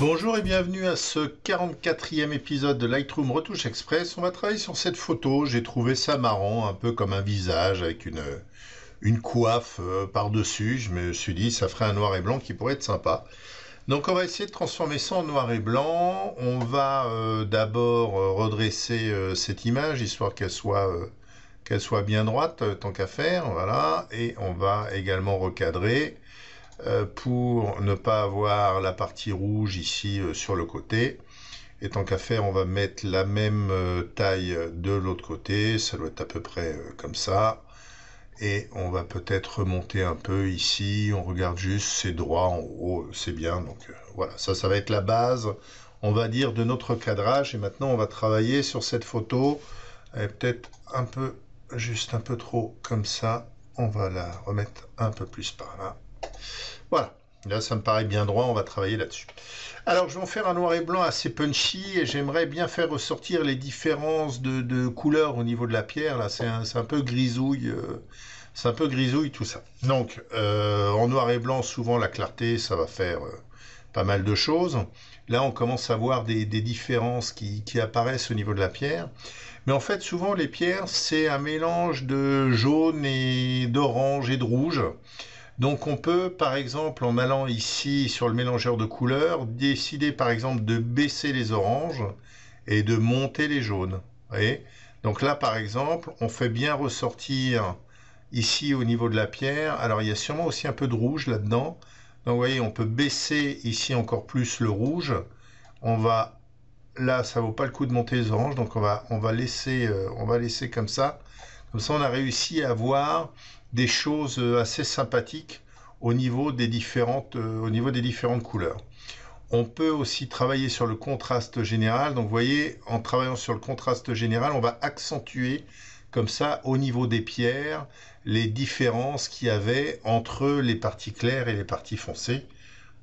Bonjour et bienvenue à ce 44e épisode de Lightroom Retouche Express. On va travailler sur cette photo, j'ai trouvé ça marrant, un peu comme un visage avec une coiffe par-dessus. Je me suis dit ça ferait un noir et blanc qui pourrait être sympa. Donc on va essayer de transformer ça en noir et blanc. On va d'abord redresser cette image, histoire qu'elle soit bien droite, tant qu'à faire, voilà. Et on va également recadrer. Pour ne pas avoir la partie rouge ici sur le côté. Et tant qu'à faire, on va mettre la même taille de l'autre côté. Ça doit être à peu près comme ça. Et on va peut-être remonter un peu ici. On regarde juste, c'est droit en haut, c'est bien. Donc voilà, ça va être la base, on va dire, de notre cadrage. Et maintenant, on va travailler sur cette photo. Elle est peut-être un peu, juste un peu trop comme ça. On va la remettre un peu plus par là. Voilà, là ça me paraît bien droit, on va travailler là-dessus. Alors je vais en faire un noir et blanc assez punchy et j'aimerais bien faire ressortir les différences de couleurs au niveau de la pierre. Là c'est un peu grisouille, tout ça. Donc en noir et blanc, souvent la clarté ça va faire pas mal de choses. Là on commence à voir des différences qui apparaissent au niveau de la pierre. Mais en fait souvent les pierres c'est un mélange de jaune et d'orange et de rouge. Donc on peut, par exemple, en allant ici sur le mélangeur de couleurs, décider, par exemple, de baisser les oranges et de monter les jaunes. Vous voyez ? Donc là, par exemple, on fait bien ressortir ici au niveau de la pierre. Alors, il y a sûrement aussi un peu de rouge là-dedans. Donc, vous voyez, on peut baisser ici encore plus le rouge. On va... Là, ça ne vaut pas le coup de monter les oranges. Donc, on va laisser comme ça. Comme ça, on a réussi à avoir... des choses assez sympathiques au niveau des différentes couleurs. On peut aussi travailler sur le contraste général. Donc vous voyez, en travaillant sur le contraste général, on va accentuer comme ça au niveau des pierres les différences qu'il y avait entre les parties claires et les parties foncées.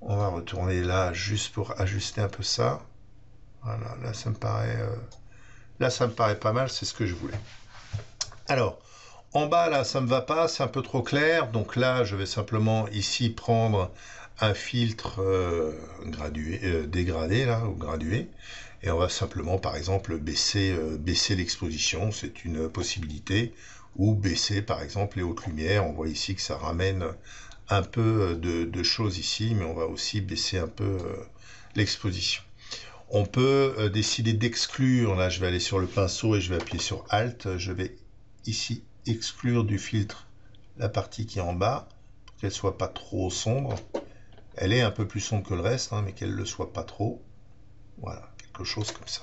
On va retourner là juste pour ajuster un peu ça. Voilà, là ça me paraît pas mal, c'est ce que je voulais. Alors en bas, là, ça ne me va pas, c'est un peu trop clair. Donc là, je vais simplement ici prendre un filtre dégradé. Et on va simplement, par exemple, baisser l'exposition. C'est une possibilité. Ou baisser, par exemple, les hautes lumières. On voit ici que ça ramène un peu de choses ici. Mais on va aussi baisser un peu l'exposition. On peut décider d'exclure. Là, je vais aller sur le pinceau et je vais appuyer sur Alt. Je vais ici... exclure du filtre la partie qui est en bas pour qu'elle soit pas trop sombre. Elle est un peu plus sombre que le reste, hein, mais qu'elle le soit pas trop. Voilà, quelque chose comme ça.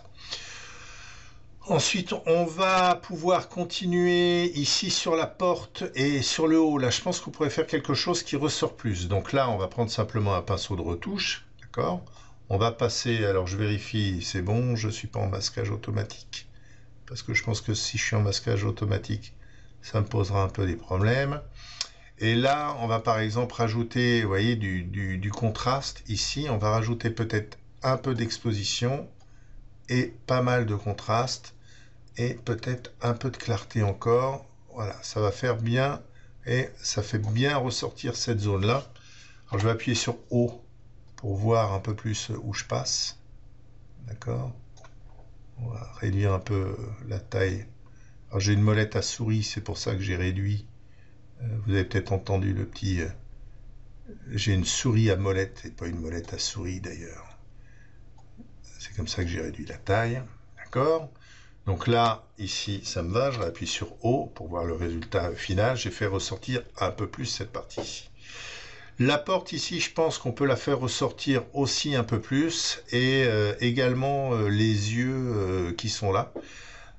Ensuite, on va pouvoir continuer ici sur la porte et sur le haut. Là, je pense qu'on pourrait faire quelque chose qui ressort plus. Donc là, on va prendre simplement un pinceau de retouche. D'accord ? On va passer... Alors, je vérifie, c'est bon, je suis pas en masquage automatique. Parce que je pense que si je suis en masquage automatique, ça me posera un peu des problèmes. Et là, on va par exemple rajouter, vous voyez, du contraste. Ici, on va rajouter peut-être un peu d'exposition et pas mal de contraste et peut-être un peu de clarté encore. Voilà, ça va faire bien et ça fait bien ressortir cette zone-là. Alors, je vais appuyer sur O pour voir un peu plus où je passe. D'accord? On va réduire un peu la taille. J'ai une molette à souris, c'est pour ça que j'ai réduit. Vous avez peut-être entendu le petit... J'ai une souris à molette et pas une molette à souris d'ailleurs. C'est comme ça que j'ai réduit la taille. D'accord ? Donc là, ici, ça me va. Je réappuie sur O pour voir le résultat final. J'ai fait ressortir un peu plus cette partie-ci. La porte ici, je pense qu'on peut la faire ressortir aussi un peu plus. Et également les yeux qui sont là.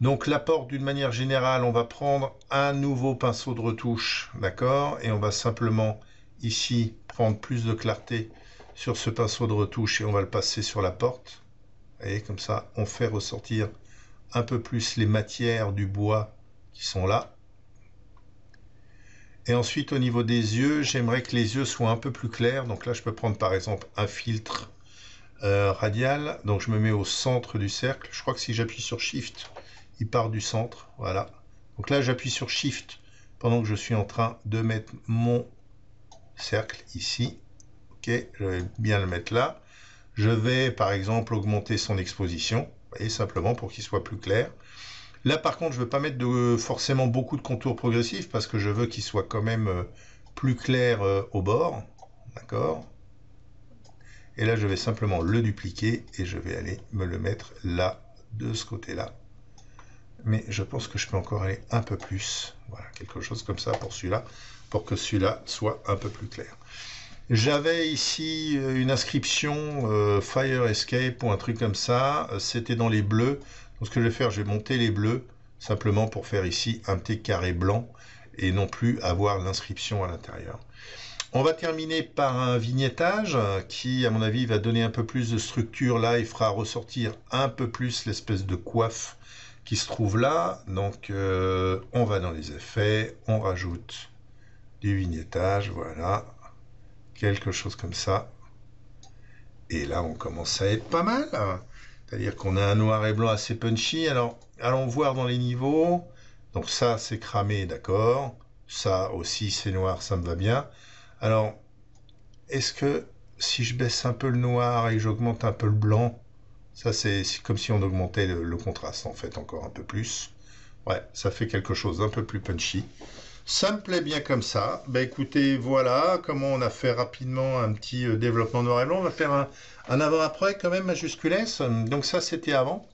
Donc la porte, d'une manière générale, on va prendre un nouveau pinceau de retouche, d'accord, et on va simplement ici prendre plus de clarté sur ce pinceau de retouche et on va le passer sur la porte. Vous voyez, comme ça, on fait ressortir un peu plus les matières du bois qui sont là. Et ensuite, au niveau des yeux, j'aimerais que les yeux soient un peu plus clairs. Donc là, je peux prendre par exemple un filtre radial. Donc je me mets au centre du cercle. Je crois que si j'appuie sur Shift... il part du centre, voilà. Donc là, j'appuie sur Shift pendant que je suis en train de mettre mon cercle ici. Ok, je vais bien le mettre là. Je vais par exemple augmenter son exposition, et simplement pour qu'il soit plus clair. Là par contre je ne veux pas mettre forcément beaucoup de contours progressifs parce que je veux qu'il soit quand même plus clair au bord. D'accord. Et là je vais simplement le dupliquer et je vais aller me le mettre là, de ce côté là. Mais je pense que je peux encore aller un peu plus. Voilà, quelque chose comme ça pour celui-là, pour que celui-là soit un peu plus clair. J'avais ici une inscription Fire Escape ou un truc comme ça, c'était dans les bleus. Donc ce que je vais faire, je vais monter les bleus, simplement pour faire ici un petit carré blanc, et non plus avoir l'inscription à l'intérieur. On va terminer par un vignettage, qui à mon avis va donner un peu plus de structure là, et fera ressortir un peu plus l'espèce de coiffe qui se trouve là. Donc on va dans les effets, on rajoute du vignettage, voilà. Quelque chose comme ça, et là on commence à être pas mal, c'est à dire qu'on a un noir et blanc assez punchy. Alors allons voir dans les niveaux. Donc ça c'est cramé, d'accord, ça aussi c'est noir, ça me va bien. Alors est-ce que si je baisse un peu le noir et j'augmente un peu le blanc, ça c'est comme si on augmentait le contraste en fait encore un peu plus. Ouais, ça fait quelque chose d'un peu plus punchy. Ça me plaît bien comme ça. Ben écoutez, voilà comment on a fait rapidement un petit développement noir et blanc. On va faire un avant-après quand même majuscule S. Donc ça c'était avant,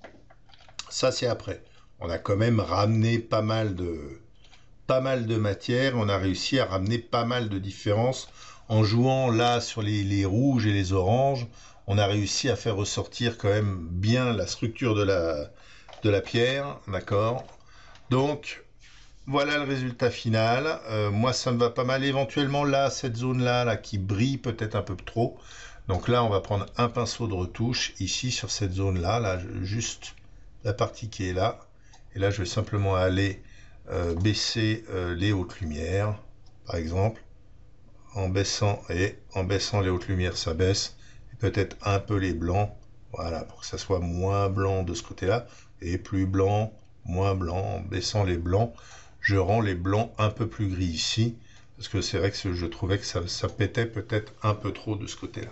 ça c'est après. On a quand même ramené pas mal de matière. On a réussi à ramener pas mal de différences en jouant là sur les rouges et les oranges. On a réussi à faire ressortir quand même bien la structure de la pierre, d'accord. Donc voilà le résultat final. Moi, ça me va pas mal. Éventuellement, là, cette zone-là là, qui brille peut-être un peu trop. Donc là, on va prendre un pinceau de retouche ici sur cette zone-là. Là, juste la partie qui est là. Et là, je vais simplement aller baisser les hautes lumières, par exemple. En baissant les hautes lumières, ça baisse. Et peut-être un peu les blancs. Voilà, pour que ça soit moins blanc de ce côté-là. Et plus blanc, moins blanc. En baissant les blancs, je rends les blancs un peu plus gris ici, parce que c'est vrai que je trouvais que ça pétait peut-être un peu trop de ce côté-là.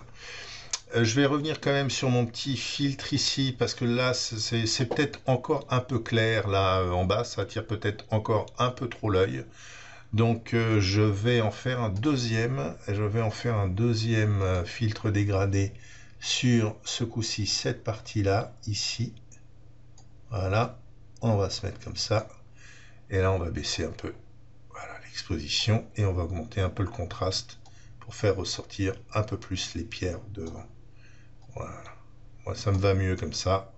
Je vais revenir quand même sur mon petit filtre ici, parce que là, c'est peut-être encore un peu clair, là, en bas, ça attire peut-être encore un peu trop l'œil. Donc, je vais en faire un deuxième, filtre dégradé sur, ce coup-ci, cette partie-là, ici. Voilà, on va se mettre comme ça. Et là, on va baisser un peu l'exposition et on va augmenter un peu le contraste pour faire ressortir un peu plus les pierres devant. Voilà. Moi, ça me va mieux comme ça.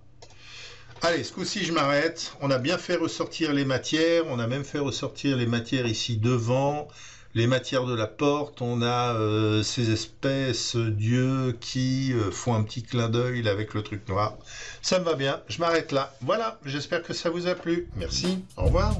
Allez, ce coup-ci, je m'arrête. On a bien fait ressortir les matières. On a même fait ressortir les matières ici devant, les matières de la porte. On a ces espèces d'yeux qui font un petit clin d'œil avec le truc noir. Ça me va bien. Je m'arrête là. Voilà, j'espère que ça vous a plu. Merci, au revoir.